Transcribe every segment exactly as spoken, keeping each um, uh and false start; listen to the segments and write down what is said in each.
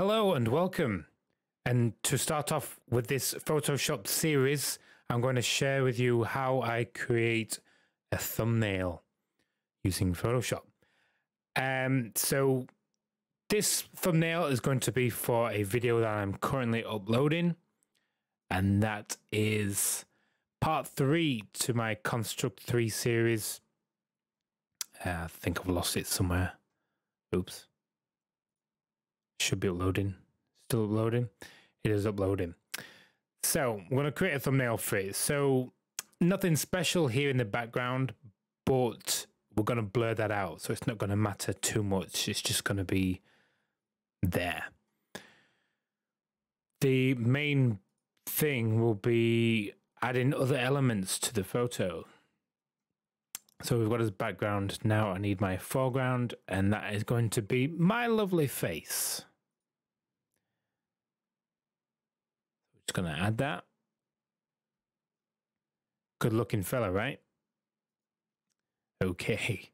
Hello and welcome. And to start off with this Photoshop series, I'm going to share with you how I create a thumbnail using Photoshop. Um, so this thumbnail is going to be for a video that I'm currently uploading, and that is part three to my Construct three series. Uh, I think I've lost it somewhere. Oops. Should be uploading. Still uploading. It is uploading. So I'm going to create a thumbnail for it. So nothing special here in the background, but we're going to blur that out. So it's not going to matter too much. It's just going to be there. The main thing will be adding other elements to the photo. So we've got his background. Now I need my foreground, and that is going to be my lovely face. Just gonna add that. Good looking fella, right? Okay.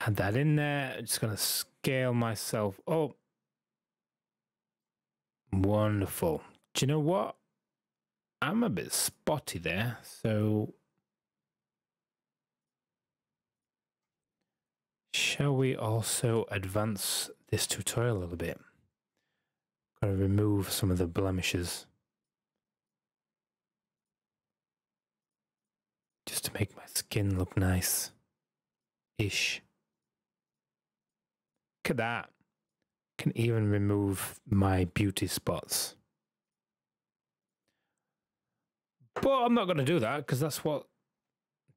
Add that in there. I'm just gonna scale myself up. Wonderful. Do you know what? I'm a bit spotty there, so shall we also advance this tutorial a little bit? Gotta remove some of the blemishes just to make my skin look nice ish. Look at that. Can even remove my beauty spots. But I'm not going to do that, because that's what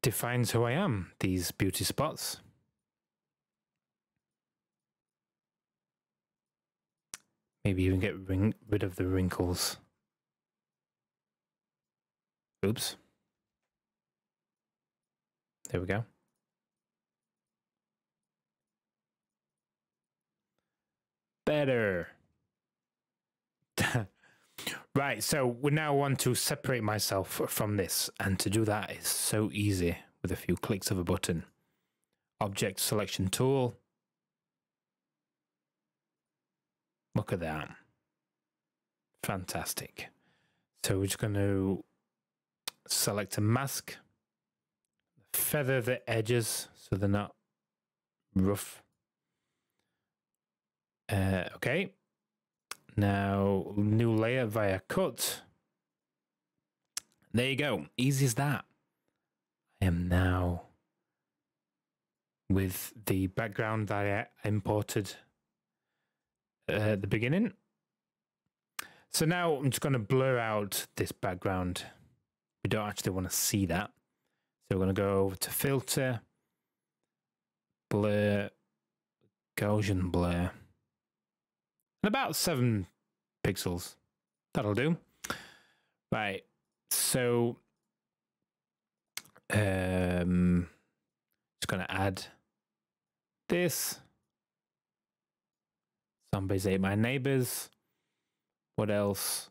defines who I am, these beauty spots. Maybe even get rid of the wrinkles. Oops. There we go. Better. Right, so we now want to separate myself from this. And to do that is so easy with a few clicks of a button. Object selection tool. Look at that. Fantastic. So we're just going to select a mask. Feather the edges so they're not rough. Uh, okay. Now, new layer via cut. There you go. Easy as that. I am now with the background that I imported at the beginning. So now I'm just going to blur out this background. We don't actually want to see that. So we're going to go over to filter, blur, Gaussian blur. And about seven pixels. That'll do. Right. So um just gonna add this. Zombies Ate My Neighbors. What else?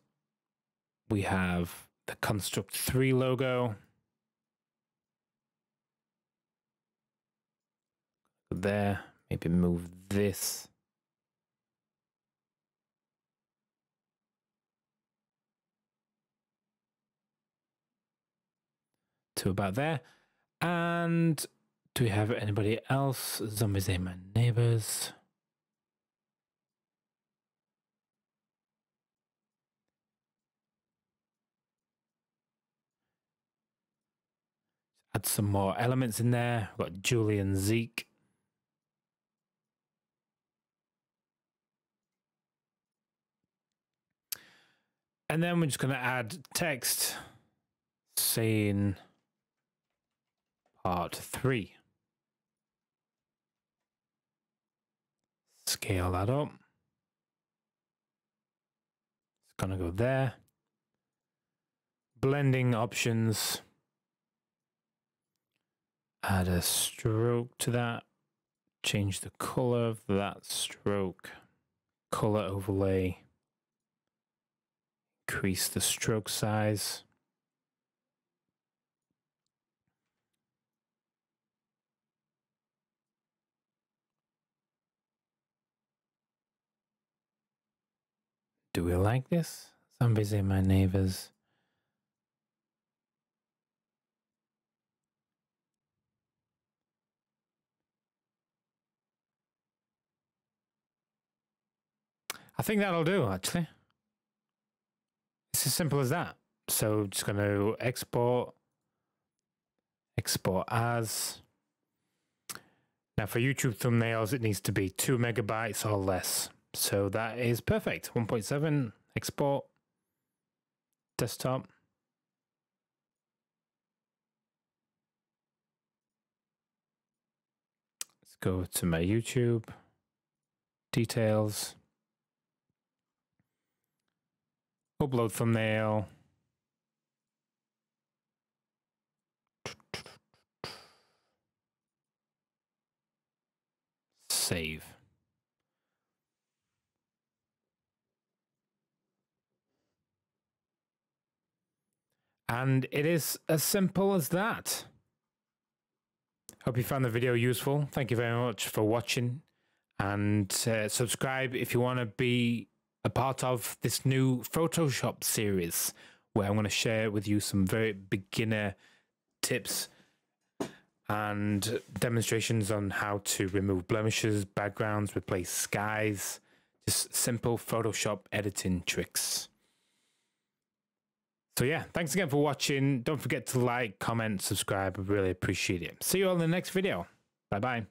We have the Construct three logo. There. Maybe move this. To about there. And do we have anybody else? Zombies Ate My Neighbors. Add some more elements in there. We've got Julian Zeke. And then we're just going to add text saying part three. Scale that up. It's going to go there. Blending options. Add a stroke to that. Change the color of that stroke. Color overlay. Increase the stroke size. Do we like this? Zombies Ate My Neighbors. I think that'll do, actually. It's as simple as that. So just going to export, export as. Now for YouTube thumbnails, it needs to be two megabytes or less. So that is perfect. one point seven, export, desktop. Let's go to my YouTube, details. Upload thumbnail. Save. And it is as simple as that. Hope you found the video useful. Thank you very much for watching, and uh, subscribe if you want to be a part of this new Photoshop series where I'm going to share with you some very beginner tips and demonstrations on how to remove blemishes, backgrounds, replace skies, just simple Photoshop editing tricks. So yeah, thanks again for watching. Don't forget to like, comment, subscribe. I really appreciate it. See you all in the next video. Bye bye.